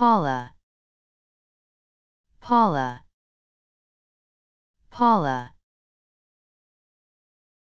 Paula, Paula, Paula.